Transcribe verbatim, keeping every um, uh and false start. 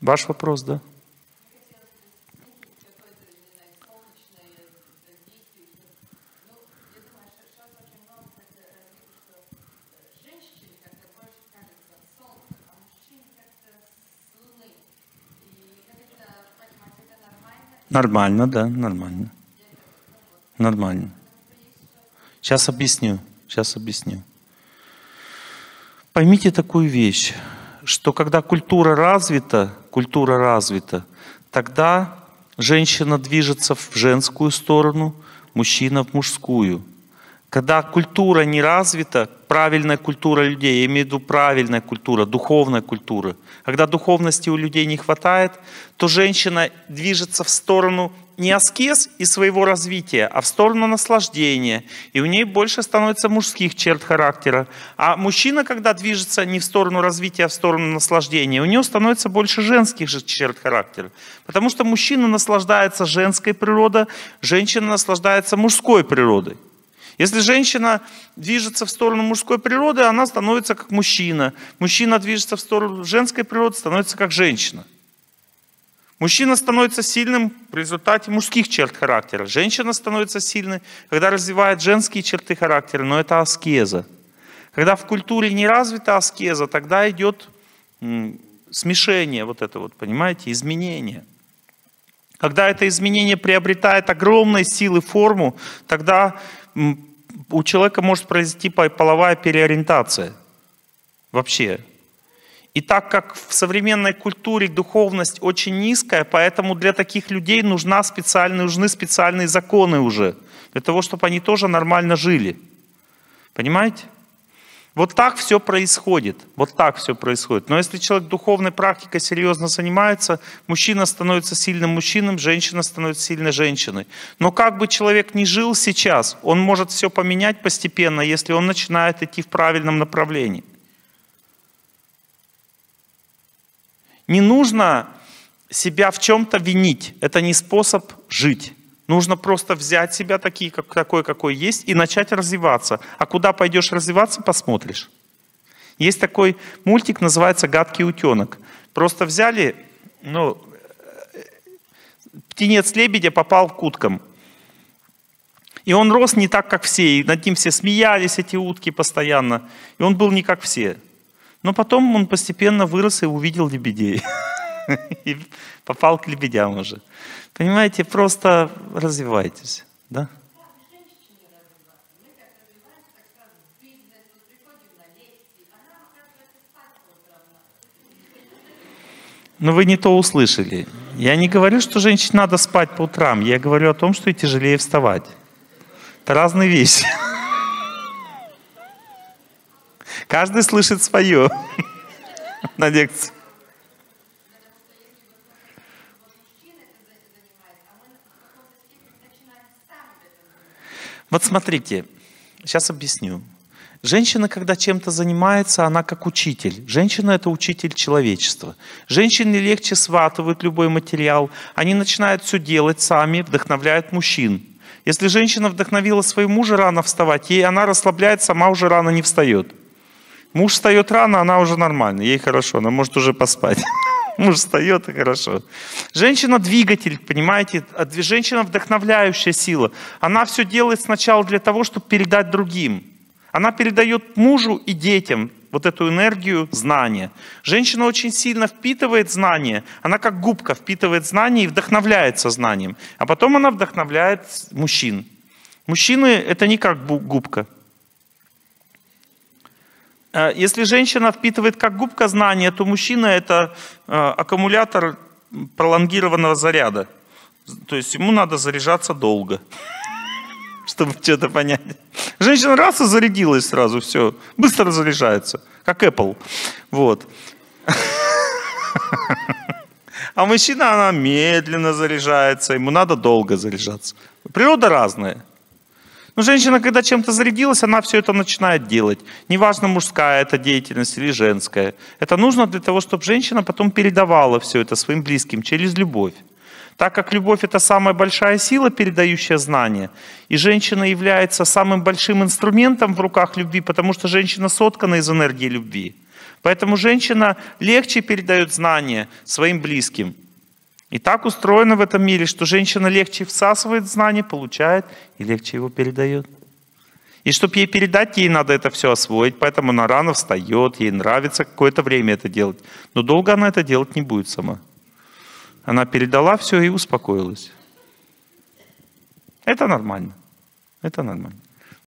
Ваш вопрос, да? Нормально, да, нормально. Нормально. Сейчас объясню, сейчас объясню. Поймите такую вещь, что когда культура развита, культура развита, тогда женщина движется в женскую сторону, мужчина в мужскую. Когда культура не развита, правильная культура людей, я имею в виду правильная культура, духовная культура, когда духовности у людей не хватает, то женщина движется в сторону не аскез и своего развития, а в сторону наслаждения. И у нее больше становится мужских черт характера. А мужчина, когда движется не в сторону развития, а в сторону наслаждения, у него становится больше женских же черт характера. Потому что мужчина наслаждается женской природой, женщина наслаждается мужской природой. Если женщина движется в сторону мужской природы, она становится как мужчина. Мужчина движется в сторону женской природы, становится как женщина. Мужчина становится сильным в результате мужских черт характера. Женщина становится сильной, когда развивает женские черты характера, но это аскеза. Когда в культуре не развита аскеза, тогда идет смешение, вот это вот, понимаете, изменение. Когда это изменение приобретает огромные силы форму, тогда у человека может произойти половая переориентация вообще. И так как в современной культуре духовность очень низкая, поэтому для таких людей нужна специальная, нужны специальные законы уже, для того, чтобы они тоже нормально жили. Понимаете? Вот так все происходит. Вот так все происходит. Но если человек духовной практикой серьезно занимается, мужчина становится сильным мужчиной, женщина становится сильной женщиной. Но как бы человек ни жил сейчас, он может все поменять постепенно, если он начинает идти в правильном направлении. Не нужно себя в чем-то винить. Это не способ жить. Нужно просто взять себя такие, как, такой, какой есть, и начать развиваться. А куда пойдешь развиваться, посмотришь. Есть такой мультик, называется «Гадкий утенок». Просто взяли, ну, птенец лебедя попал к уткам. И он рос не так, как все. И над ним все смеялись, эти утки постоянно. И он был не как все. Но потом он постепенно вырос и увидел лебедей. И попал к лебедям уже. Понимаете, просто развивайтесь. Да? Но вы не то услышали. Я не говорю, что женщине надо спать по утрам. Я говорю о том, что и тяжелее вставать. Это разные вещи. Каждый слышит свое на лекции. Вот смотрите, сейчас объясню. Женщина, когда чем-то занимается, она как учитель. Женщина — это учитель человечества. Женщины легче схватывают любой материал. Они начинают все делать сами, вдохновляют мужчин. Если женщина вдохновила своего мужа рано вставать, ей она расслабляет, сама уже рано не встает. Муж встает рано, она уже нормально, ей хорошо, она может уже поспать. Муж встает, и хорошо. Женщина-двигатель, понимаете? Женщина-вдохновляющая сила. Она все делает сначала для того, чтобы передать другим. Она передает мужу и детям вот эту энергию знания. Женщина очень сильно впитывает знания. Она как губка впитывает знания и вдохновляется знанием. А потом она вдохновляет мужчин. Мужчины — это не как губка. Если женщина впитывает как губка знания, то мужчина — это аккумулятор пролонгированного заряда. То есть ему надо заряжаться долго, чтобы что-то понять. Женщина раз и зарядилась сразу, все, быстро заряжается, как Apple. Вот. А мужчина, она медленно заряжается, ему надо долго заряжаться. Природа разная. Но женщина, когда чем-то зарядилась, она все это начинает делать. Неважно, мужская это деятельность или женская. Это нужно для того, чтобы женщина потом передавала все это своим близким через любовь. Так как любовь — это самая большая сила, передающая знания, и женщина является самым большим инструментом в руках любви, потому что женщина соткана из энергии любви. Поэтому женщина легче передает знания своим близким. И так устроено в этом мире, что женщина легче всасывает знания, получает и легче его передает. И чтобы ей передать, ей надо это все освоить, поэтому она рано встает, ей нравится какое-то время это делать. Но долго она это делать не будет сама. Она передала все и успокоилась. Это нормально. Это нормально.